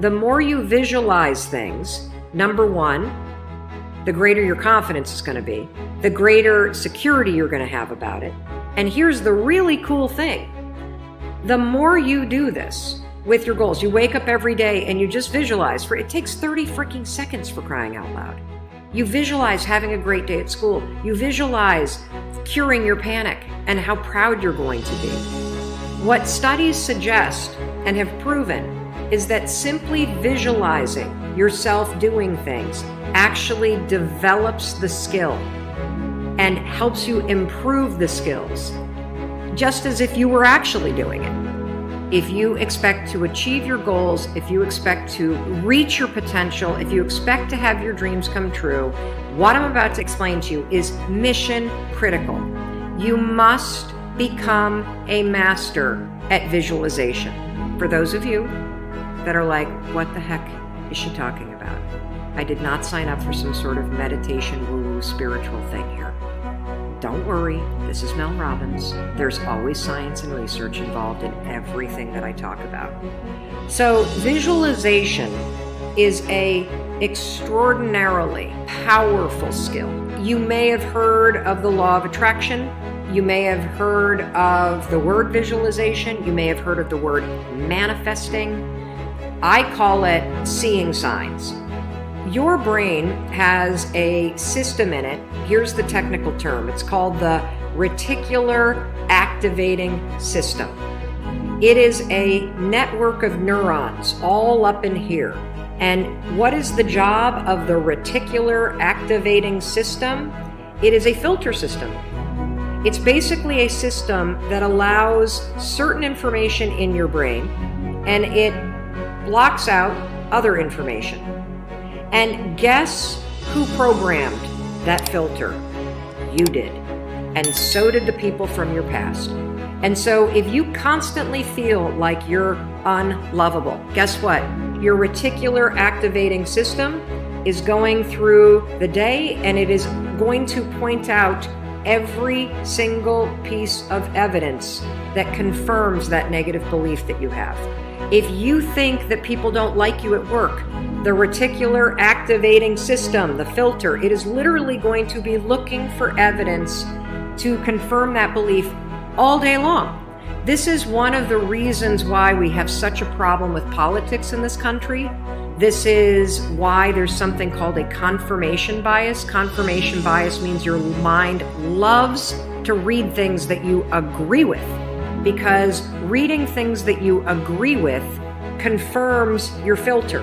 the more you visualize things, number one, the greater your confidence is going to be, the greater security you're going to have about it. And here's the really cool thing. The more you do this with your goals, you wake up every day and you just visualize for, it takes 30 freaking seconds for crying out loud. You visualize having a great day at school. You visualize curing your panic and how proud you're going to be. What studies suggest and have proven is that simply visualizing yourself doing things actually develops the skill and helps you improve the skills, just as if you were actually doing it. If you expect to achieve your goals, if you expect to reach your potential, if you expect to have your dreams come true, what I'm about to explain to you is mission critical. You must become a master at visualization. For those of you that are like, what the heck is she talking about? I did not sign up for some sort of meditation, woo-woo, spiritual thing here. Don't worry, this is Mel Robbins. There's always science and research involved in everything that I talk about. So visualization is an extraordinarily powerful skill. You may have heard of the law of attraction. You may have heard of the word visualization. You may have heard of the word manifesting. I call it seeing signs. Your brain has a system in it. Here's the technical term. It's called the reticular activating system. It is a network of neurons all up in here. And what is the job of the reticular activating system? It is a filter system. It's basically a system that allows certain information in your brain, and it blocks out other information. And guess who programmed that filter? You did. And so did the people from your past. And so if you constantly feel like you're unlovable, guess what? Your reticular activating system is going through the day, and it is going to point out every single piece of evidence that confirms that negative belief that you have. If you think that people don't like you at work, the reticular activating system, the filter, it is literally going to be looking for evidence to confirm that belief all day long. This is one of the reasons why we have such a problem with politics in this country. This is why there's something called a confirmation bias. Confirmation bias means your mind loves to read things that you agree with, because reading things that you agree with confirms your filter.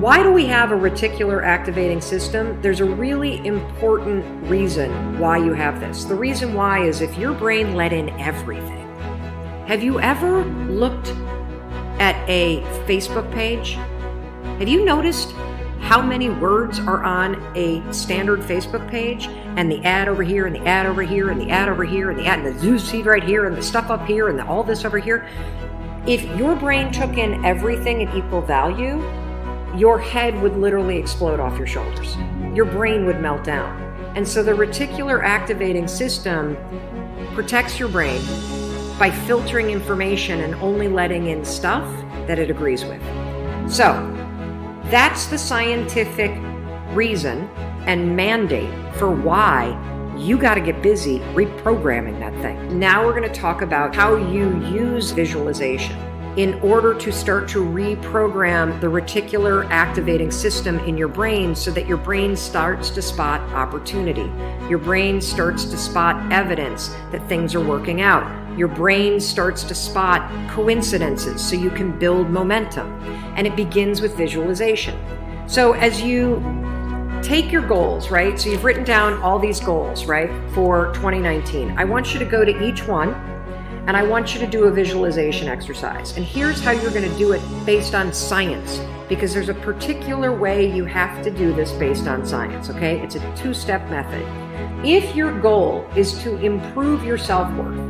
Why do we have a reticular activating system? There's a really important reason why you have this. The reason why is if your brain let in everything. Have you ever looked at a Facebook page? Have you noticed how many words are on a standard Facebook page, and the ad over here, and the ad over here, and the ad over here, and the ad, and the zoo seed right here, and the stuff up here, and the, all this over here? If your brain took in everything at equal value, your head would literally explode off your shoulders. Your brain would melt down. And so the reticular activating system protects your brain by filtering information and only letting in stuff that it agrees with. So that's the scientific reason and mandate for why you got to get busy reprogramming that thing. Now we're going to talk about how you use visualization in order to start to reprogram the reticular activating system in your brain so that your brain starts to spot opportunity. Your brain starts to spot evidence that things are working out. Your brain starts to spot coincidences so you can build momentum. And it begins with visualization. So as you take your goals, right? So you've written down all these goals, right, for 2019. I want you to go to each one, and I want you to do a visualization exercise. And here's how you're going to do it based on science, because there's a particular way you have to do this based on science, okay? It's a two-step method. If your goal is to improve your self-worth,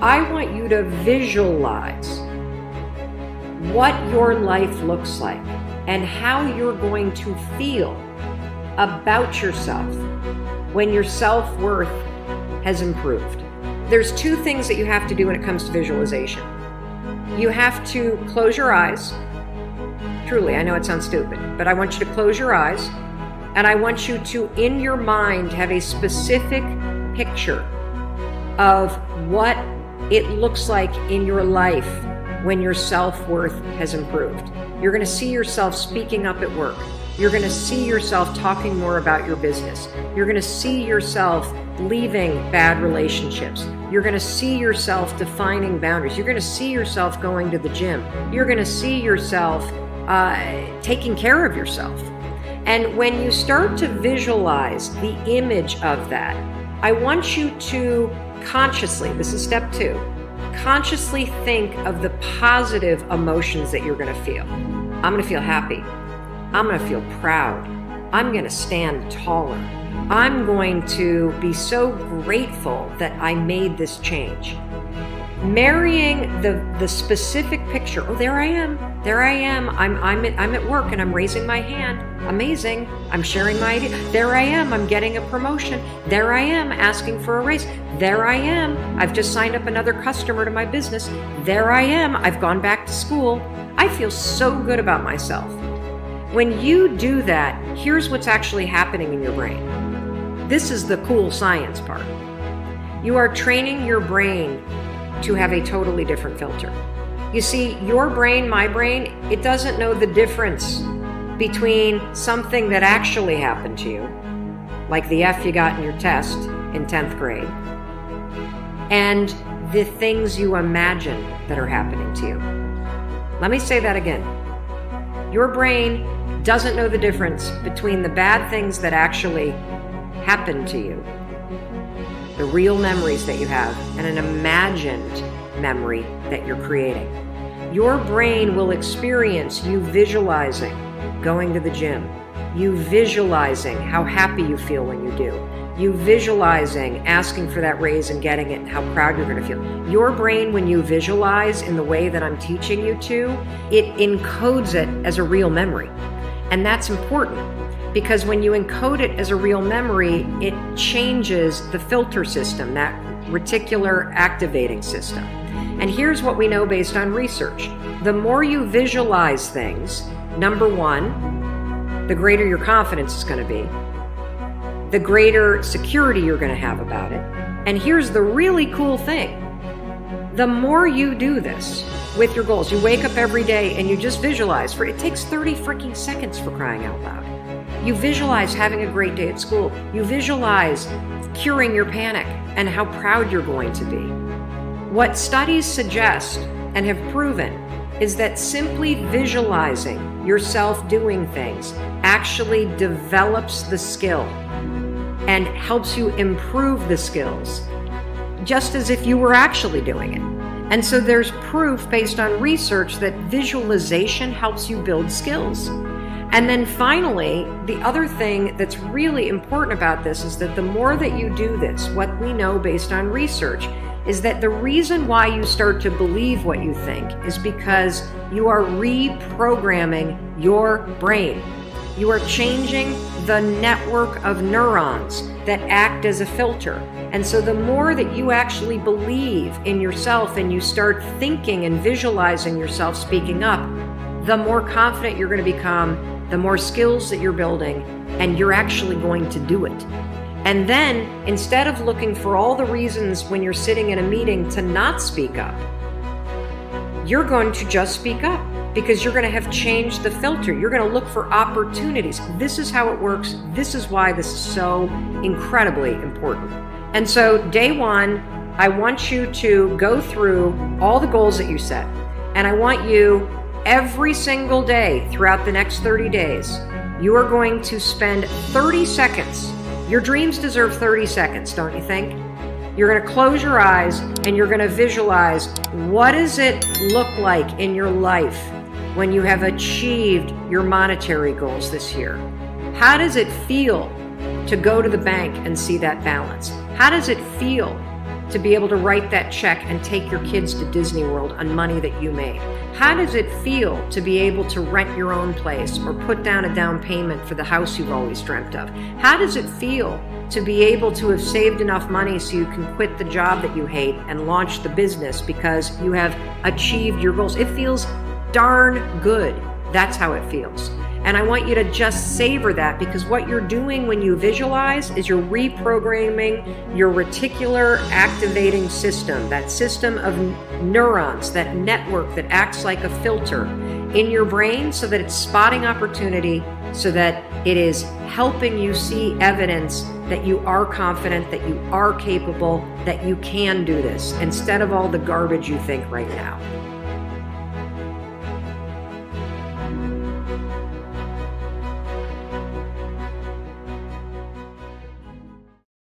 I want you to visualize what your life looks like and how you're going to feel about yourself when your self-worth has improved. There's two things that you have to do when it comes to visualization. You have to close your eyes, truly, I know it sounds stupid, but I want you to close your eyes and I want you to, in your mind, have a specific picture of what it looks like in your life when your self-worth has improved. You're going to see yourself speaking up at work. You're going to see yourself talking more about your business. You're going to see yourself leaving bad relationships. You're going to see yourself defining boundaries. You're going to see yourself going to the gym. You're going to see yourself taking care of yourself. And when you start to visualize the image of that, I want you to consciously, this is step two, consciously think of the positive emotions that you're going to feel. I'm going to feel happy. I'm going to feel proud. I'm going to stand taller. I'm going to be so grateful that I made this change. Marrying the specific picture, oh, there I am, I'm at work and I'm raising my hand, amazing, I'm sharing my idea, there I am, I'm getting a promotion, there I am, asking for a raise, there I am, I've just signed up another customer to my business, there I am, I've gone back to school, I feel so good about myself. When you do that, here's what's actually happening in your brain. This is the cool science part. You are training your brain to have a totally different filter. You see, your brain, my brain, it doesn't know the difference between something that actually happened to you, like the F you got in your test in 10th grade, and the things you imagine that are happening to you. Let me say that again. Your brain doesn't know the difference between the bad things that actually happened to you, the real memories that you have, and an imagined memory that you're creating. Your brain will experience you visualizing going to the gym, you visualizing how happy you feel when you do, you visualizing asking for that raise and getting it, and how proud you're going to feel. Your brain, when you visualize in the way that I'm teaching you to, it encodes it as a real memory. And that's important. Because when you encode it as a real memory, it changes the filter system, that reticular activating system. And here's what we know based on research. The more you visualize things, number one, the greater your confidence is going to be, the greater security you're going to have about it. And here's the really cool thing. The more you do this with your goals, you wake up every day and you just visualize for it takes 30 freaking seconds, for crying out loud. You visualize having a great day at school. You visualize curing your panic and how proud you're going to be. What studies suggest and have proven is that simply visualizing yourself doing things actually develops the skill and helps you improve the skills, just as if you were actually doing it. And so there's proof based on research that visualization helps you build skills. And then finally, the other thing that's really important about this is that the more that you do this, what we know based on research is that the reason why you start to believe what you think is because you are reprogramming your brain. You are changing the network of neurons that act as a filter. And so the more that you actually believe in yourself and you start thinking and visualizing yourself speaking up, the more confident you're going to become, the more skills that you're building, and you're actually going to do it. And then instead of looking for all the reasons when you're sitting in a meeting to not speak up, you're going to just speak up because you're going to have changed the filter. You're going to look for opportunities. This is how it works. This is why this is so incredibly important. And so day one, I want you to go through all the goals that you set, and I want you every single day throughout the next 30 days, you are going to spend 30 seconds. Your dreams deserve 30 seconds, don't you think? You're going to close your eyes and you're going to visualize, what does it look like in your life when you have achieved your monetary goals this year? How does it feel to go to the bank and see that balance? How does it feel to be able to write that check and take your kids to Disney World on money that you made? How does it feel to be able to rent your own place or put down a down payment for the house you've always dreamt of? How does it feel to be able to have saved enough money so you can quit the job that you hate and launch the business because you have achieved your goals? It feels darn good. That's how it feels. And I want you to just savor that, because what you're doing when you visualize is you're reprogramming your reticular activating system, that system of neurons, that network that acts like a filter in your brain so that it's spotting opportunity, so that it is helping you see evidence that you are confident, that you are capable, that you can do this, instead of all the garbage you think right now.